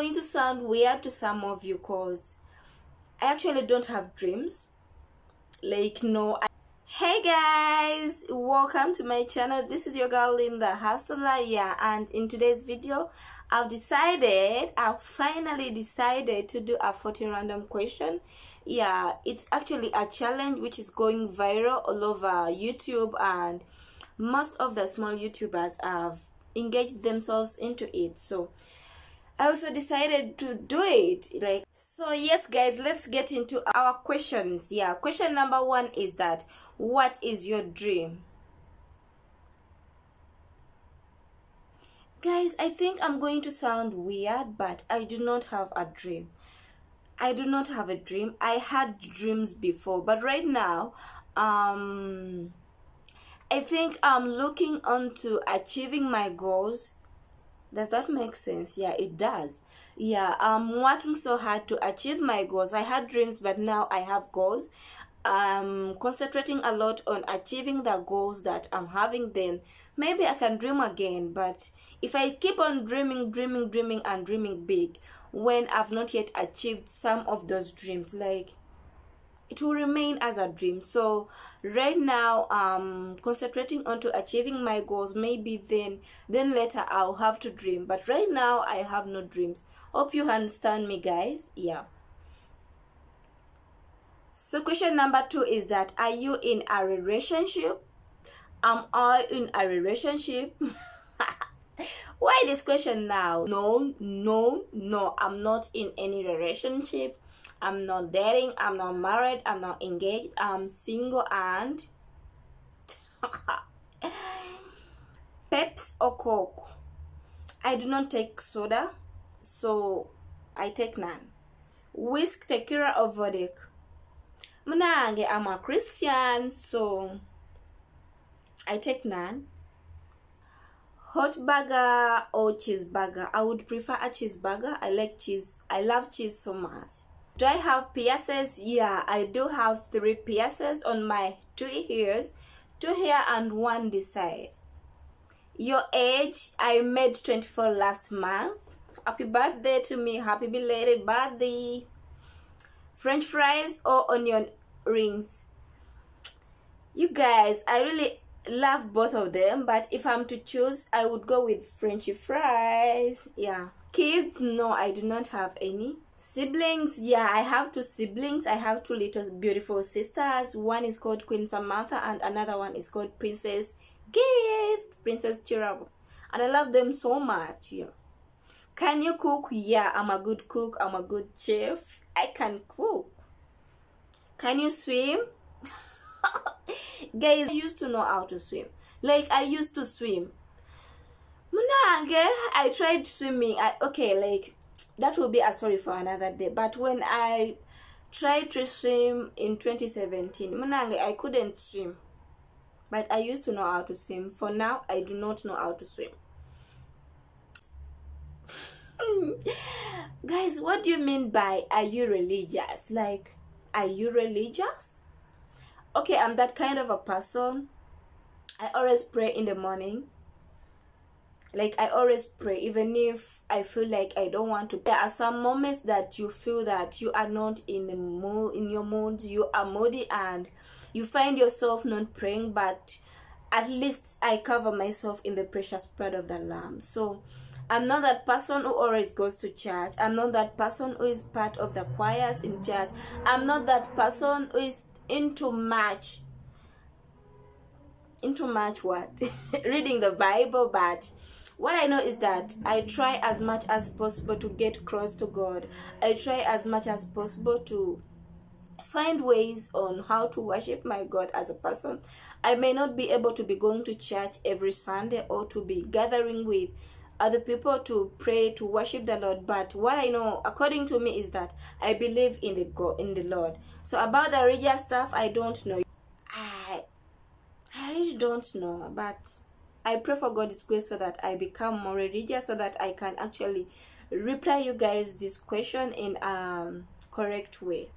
going to sound weird to some of you because I actually don't have dreams. Like, no. Hey guys, welcome to my channel. This is your girl Linda Hustler. Yeah, and in today's video I've finally decided to do a 40 random question. Yeah, it's actually a challenge which is going viral all over YouTube, and most of the small YouTubers have engaged themselves into it, so I also decided to do it. Like, so yes guys, let's get into our questions. Yeah, question number one is that, what is your dream? Guys, I think I'm going to sound weird, but I do not have a dream. I do not have a dream. I had dreams before, but right now I think I'm looking onto achieving my goals. Does that make sense? Yeah, it does. Yeah, I'm working so hard to achieve my goals. I had dreams, but now I have goals. I'm concentrating a lot on achieving the goals that I'm having. Then maybe I can dream again. But if I keep on dreaming and dreaming big when I've not yet achieved some of those dreams, like, it will remain as a dream. So right now I'm concentrating on to achieving my goals. Maybe then later I'll have to dream, but right now I have no dreams. Hope you understand me, guys. Yeah, so question number two is that, are you in a relationship? Am I in a relationship? Why this question now? No, I'm not in any relationship. I'm not dating, I'm not married, I'm not engaged, I'm single and Pepsi or Coke. I do not take soda, so I take none. Whisk, tequila or vodka. Mnange, I'm a Christian, so I take none. Hot burger or cheeseburger. I would prefer a cheeseburger. I like cheese. I love cheese so much. Do I have piercings? Yeah, I do have 3 piercings on my 2 ears, 2 here and 1 this side. Your age? I made 24 last month. Happy birthday to me. Happy belated birthday. French fries or onion rings? You guys, I really love both of them, but if I'm to choose, I would go with French fries. Yeah. Kids? No, I do not have any. Siblings? Yeah, I have 2 siblings. I have 2 little beautiful sisters. One is called Queen Samantha and another one is called Princess Gift, Princess Chirabu, and I love them so much. Yeah. Can you cook? Yeah, I'm a good cook. I'm a good chef. I can cook. Can you swim? Guys, I used to know how to swim. Like, I used to swim. Munange, I tried swimming. That will be a story for another day. But when I tried to swim in 2017, Munange, I couldn't swim. But I used to know how to swim. For now, I do not know how to swim. Guys, what do you mean by, are you religious? Like, are you religious? Okay, I'm that kind of a person. I always pray in the morning. Like, I always pray, even if I feel like I don't want to. There are some moments that you feel that you are not in the mood, in your mood, you are moody and you find yourself not praying, but at least I cover myself in the precious blood of the Lamb. So I'm not that person who always goes to church. I'm not that person who is part of the choirs in church. I'm not that person who is into much what reading the Bible, but what I know is that I try as much as possible to get close to God. I try as much as possible to find ways on how to worship my God as a person. I may not be able to be going to church every Sunday or to be gathering with other people to pray, to worship the Lord. But what I know, according to me, is that I believe in the Lord. So about the religious stuff, I don't know. I really don't know, but I pray for God's grace so that I become more religious, so that I can actually reply you guys this question in a correct way.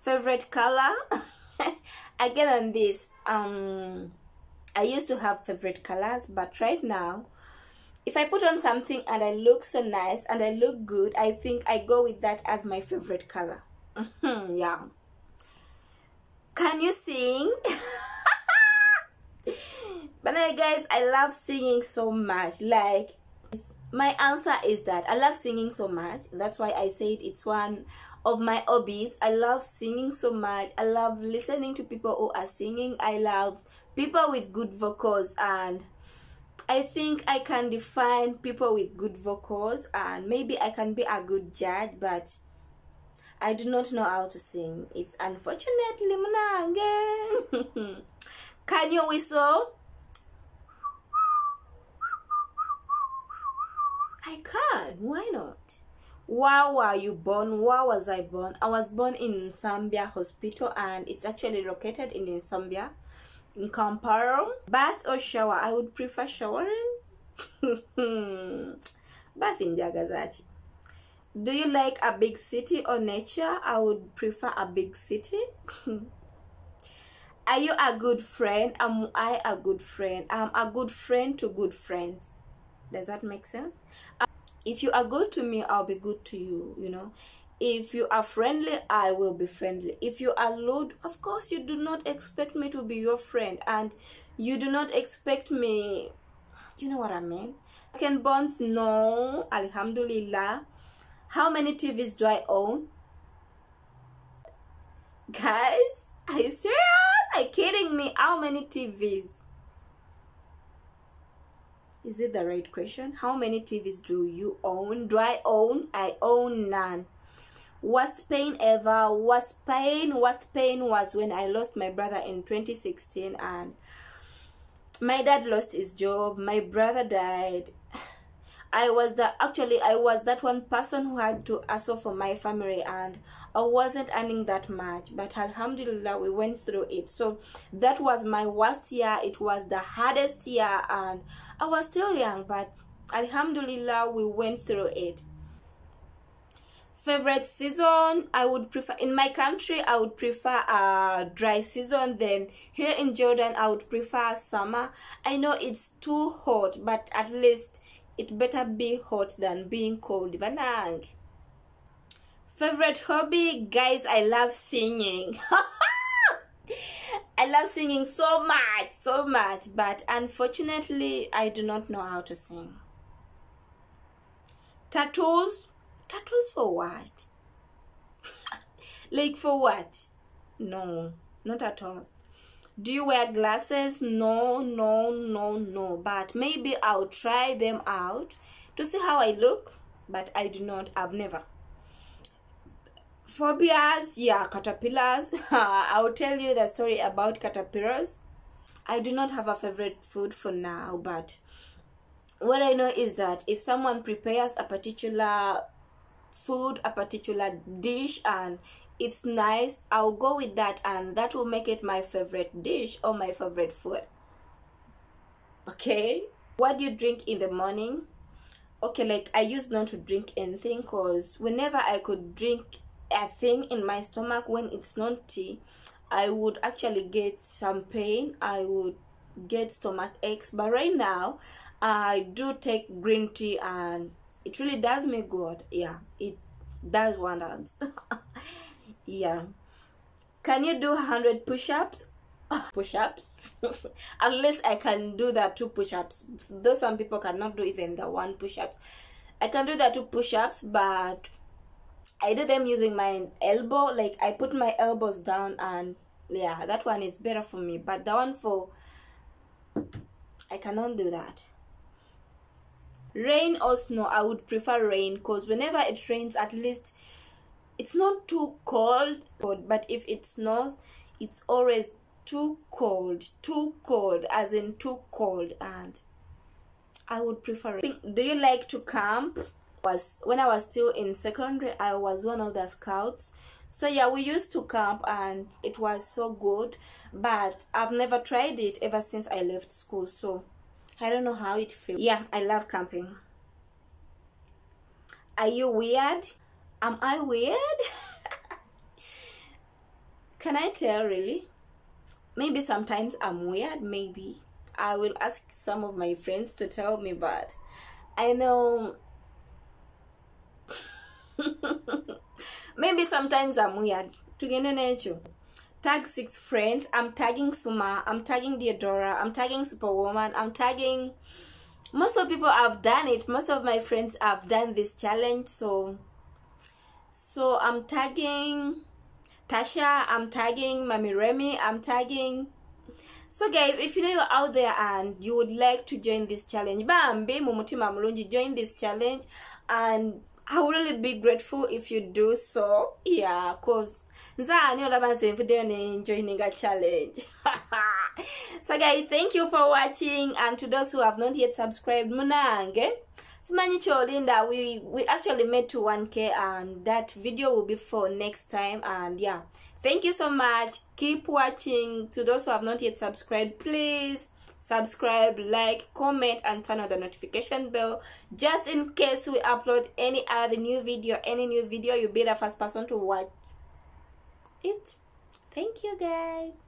Favorite color? Again on this, I used to have favorite colors, but right now If I put on something and I look so nice and I look good, I think I go with that as my favorite color. Yeah. Can you sing? But anyway, guys, I love singing so much. Like, my answer is that I love singing so much. That's why I said it's one of my hobbies. I love singing so much. I love listening to people who are singing. I love people with good vocals, and I think I can define people with good vocals, and maybe I can be a good judge, but I do not know how to sing. It's unfortunately mnange. Can you whistle? I can't. Why not? Where were you born? Where was I born? I was born in Nsambia Hospital, and it's actually located in Nsambia, in Kamparo. Bath or shower? I would prefer showering. Bath in Jagazachi. Do you like a big city or nature? I would prefer a big city. Are you a good friend? Am I a good friend? I'm a good friend to good friends. Does that make sense? If you are good to me, I'll be good to you, you know. If you are friendly, I will be friendly. If you are rude, of course you do not expect me to be your friend, and you do not expect me, you know what I mean. Can bonds? No, alhamdulillah. How many TVs do I own? Guys, are you serious? Are you kidding me? How many TVs? Is it the right question? How many TVs do you own? Do I own? I own none. Worst pain ever. Worst pain was when I lost my brother in 2016, and my dad lost his job. My brother died. I was that one person who had to hustle for my family, and I wasn't earning that much, but alhamdulillah we went through it. So that was my worst year. It was the hardest year, and I was still young, but alhamdulillah we went through it. Favorite season? I would prefer, in my country I would prefer a dry season, then here in Jordan I would prefer summer. I know it's too hot, but at least it better be hot than being cold. Banang. Favorite hobby? Guys, I love singing. I love singing so much, but unfortunately I do not know how to sing. Tattoos? Tattoos for what? Like for what? No, not at all. Do you wear glasses? No, but maybe I'll try them out to see how I look, but I do not, I've never. Phobias? Yeah, caterpillars. I'll tell you the story about caterpillars. I do not have a favorite food for now, but what I know is that if someone prepares a particular food, a particular dish, and it's nice, I'll go with that, and that will make it my favorite dish or my favorite food. Okay, what do you drink in the morning? Okay, like I used not to drink anything, because whenever I could drink a thing in my stomach when it's not tea, I would actually get some pain, I would get stomach aches. But right now I do take green tea, and it really does me good. Yeah, it does wonders. Yeah. Can you do 100 push-ups? Push-ups? Unless I can do the 2 push-ups. Though some people cannot do even the 1 push-ups. I can do the 2 push-ups, but I do them using my elbow. Like, I put my elbows down, and yeah, that one is better for me. But the one for... I cannot do that. Rain or snow? I would prefer rain, because whenever it rains, at least... it's not too cold, but if it snows, it's always too cold, as in too cold, and I would prefer it. Do you like to camp? When I was still in secondary, I was one of the scouts. So yeah, we used to camp, and it was so good, but I've never tried it ever since I left school, so I don't know how it feels. Yeah, I love camping. Are you weird? Am I weird? Can I tell really? Maybe sometimes I'm weird, maybe. I will ask some of my friends to tell me, but I know maybe sometimes I'm weird. Tag 6 friends. I'm tagging Suma, I'm tagging Deodorah, I'm tagging Superwoman, I'm tagging most of people. I've done it. Most of my friends have done this challenge. So I'm tagging Tasha, I'm tagging Mami Remy, I'm tagging. So guys, if you know you're out there and you would like to join this challenge, join this challenge, and I would really be grateful if you do so. Yeah, cause joining a challenge. So guys, thank you for watching, and to those who have not yet subscribed, munange. Linda, we actually made to 1K, and that video will be for next time. And yeah, thank you so much. Keep watching. To those who have not yet subscribed, please subscribe, like, comment, and turn on the notification bell, just in case we upload any other new video. You'll be the first person to watch it. Thank you guys.